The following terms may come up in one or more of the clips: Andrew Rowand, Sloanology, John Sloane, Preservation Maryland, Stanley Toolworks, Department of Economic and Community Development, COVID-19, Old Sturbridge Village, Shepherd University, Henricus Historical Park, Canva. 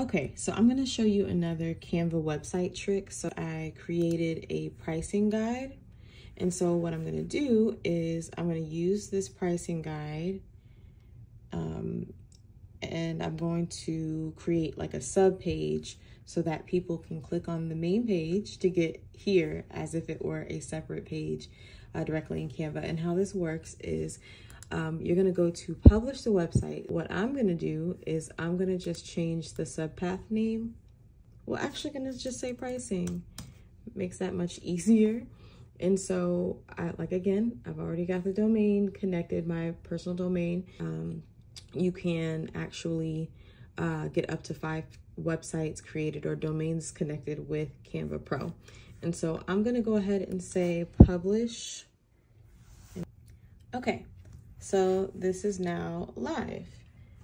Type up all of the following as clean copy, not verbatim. Okay, so I'm gonna show you another Canva website trick. So I created a pricing guide. And so what I'm gonna do is I'm gonna use this pricing guide and I'm going to create like a sub page so that people can click on the main page to get here as if it were a separate page directly in Canva. And how this works is you're gonna go to publish the website. What I'm gonna do is I'm gonna just change the subpath name. We're actually gonna just say pricing. Makes that much easier. And so, I've already got the domain connected, my personal domain. You can actually get up to 5 websites created or domains connected with Canva Pro. And so I'm gonna go ahead and say publish. Okay. So this is now live.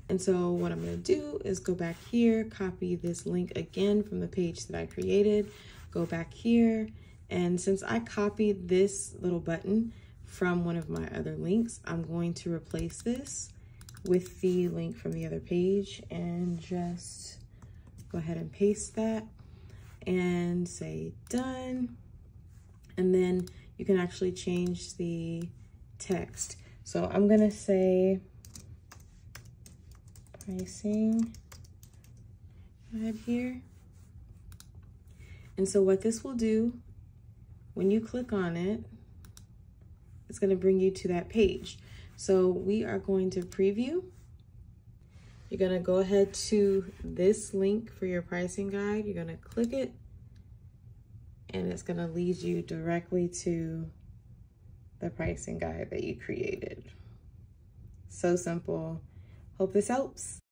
And so what I'm gonna do is go back here, copy this link again from the page that I created, go back here. And since I copied this little button from one of my other links, I'm going to replace this with the link from the other page and just go ahead and paste that and say done. And then you can actually change the text. So I'm gonna say pricing right here. And so what this will do, when you click on it, it's gonna bring you to that page. So we are going to preview. You're gonna go ahead to this link for your pricing guide. You're gonna click it and it's gonna lead you directly to the pricing guide that you created. So simple. Hope this helps.